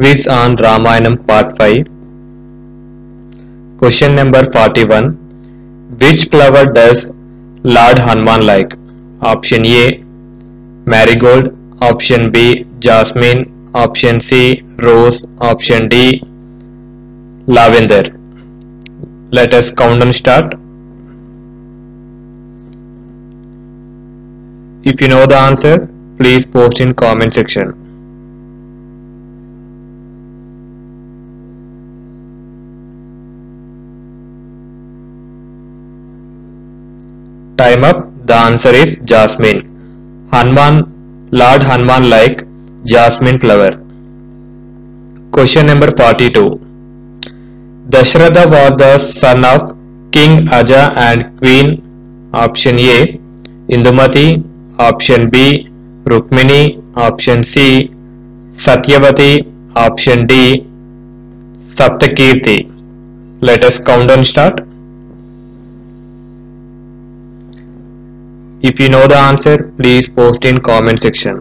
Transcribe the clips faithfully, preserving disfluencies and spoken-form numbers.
Quiz on Ramayanum Part five. Question number forty-one. Which flower does Lord Hanuman like? Option A. Marigold. Option B. Jasmine. Option C. Rose. Option D. Lavender. Let us countdown start. If you know the answer, please post in comment section. Time up. The answer is Jasmine. Hanuman, Lord Hanuman like Jasmine flower. Question number forty-two. Dasharatha was the son of King Aja and Queen. Option A. Indumati. Option B. Rukmini. Option C. Satyavati. Option D. Saptakirti. Let us countdown start. If you know the answer, please post in comment section.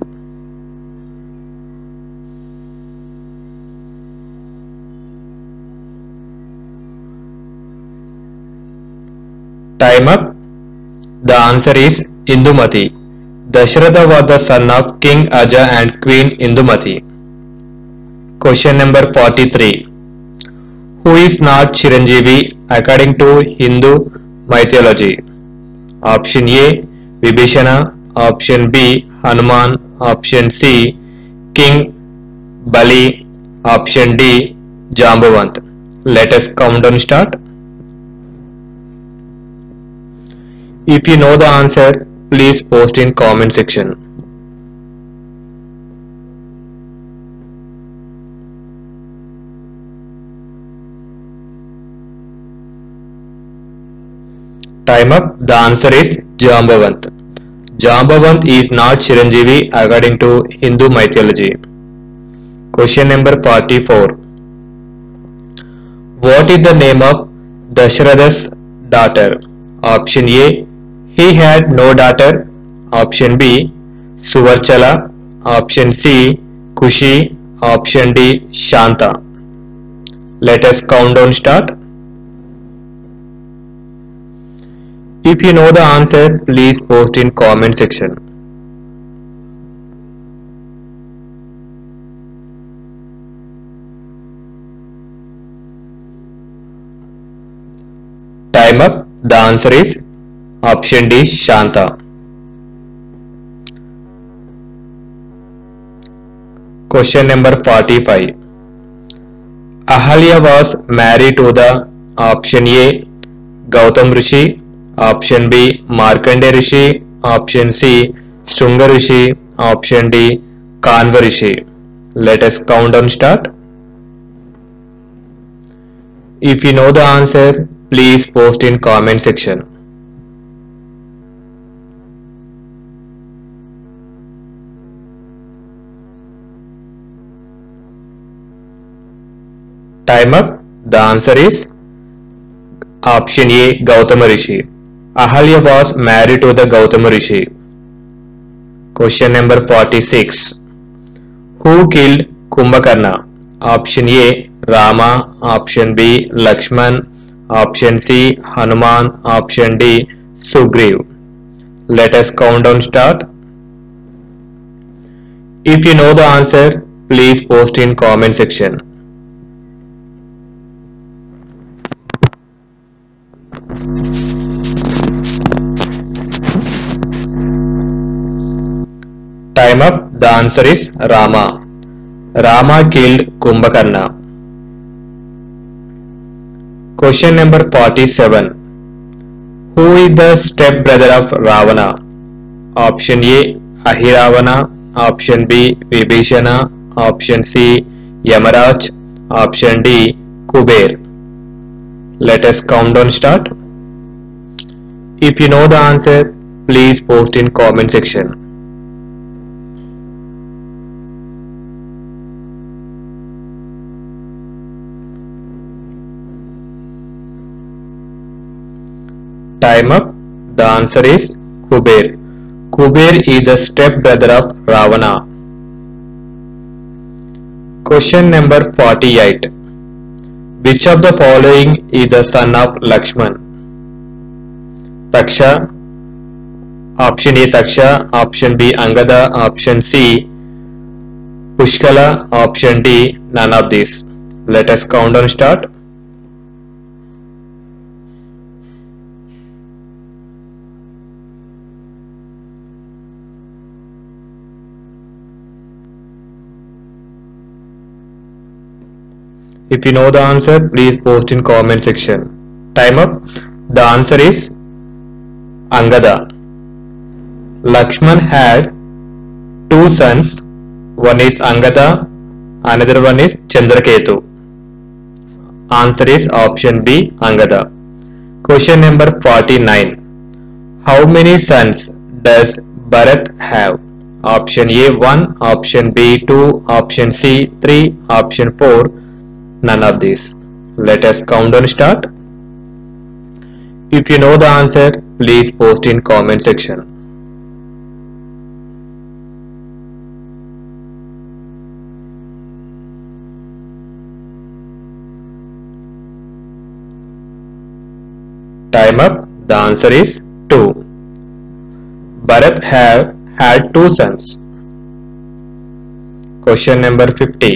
Time up. The answer is Indumati. Dasharatha was the son of King Aja and Queen Indumati. Question number forty-three. Who is not Chiranjeevi according to Hindu mythology? Option A. Vibhishana. Option B. Hanuman. Option C. King Bali. Option D. Jambavant. Let us countdown start. If you know the answer, please post in comment section. Time up. The answer is Jambavant. Jambavant is not Chiranjeevi according to Hindu mythology. Question number forty-four. What is the name of Dasharatha's daughter? Option A. He had no daughter. Option B. Suvarchala. Option C. Kushi. Option D. Shanta. Let us countdown start. If you know the answer, please post in comment section. Time up. The answer is option D. Shanta. Question number forty-five. Ahilya was married to the option A. Gautam Rishi. Option B. Markandeya Rishi. Option C. Shring Rishi. Option D. Kanva Rishi. Let us countdown start. If you know the answer, please post in comment section. Time up. The answer is Option A. Gautam Rishi. Ahilya was married to the Gautam Rishi. Question number forty-six. Who killed Kumbhakarna? Option A. Rama. Option B. Lakshman. Option C. Hanuman. Option D. Sugriva. Let us countdown start. If you know the answer, please post in comment section. Time up. The answer is Rama. Rama killed Kumbhakarna. Question number forty-seven. Who is the step-brother of Ravana? Option A. Ahiravana. Option B. Vibhishana. Option C. Yamaraj. Option D. Kubera. Let us countdown start. If you know the answer, please post in comment section. Time up. The answer is Kubera. Kubera is the step brother of Ravana. Question number forty-eight. Which of the following is the son of Lakshman? Taksha. Option A Taksha, option B Angada, option C Pushkala, option D none of these. Let us countdown start. If you know the answer, please post in comment section. Time up. The answer is Angada. Lakshman had two sons. One is Angada, another one is Chandraketu. Answer is option B, Angada. Question number forty-nine. How many sons does Bharat have? Option A one, option B two, option C three, option four. None of these. Let us countdown start. If you know the answer, please post in comment section. Time up. The answer is two. Bharat have had two sons. Question number fifty.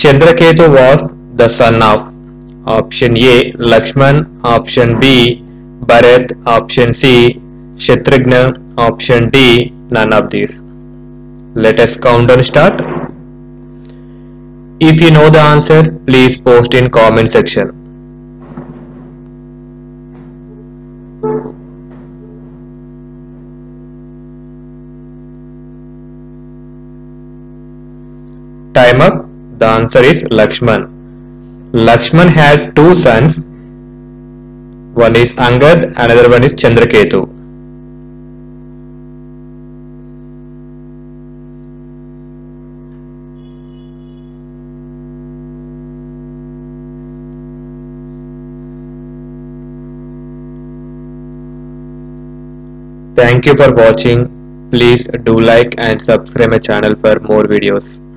Chandraketu was the son of option A Lakshman, option B Bharat, option C Shatrughna, option D none of these. Let us countdown start. If you know the answer, please post in comment section. Time up. The answer is Lakshman. Lakshman had two sons. One is Angad, another one is Chandraketu. Thank you for watching. Please do like and subscribe my channel for more videos.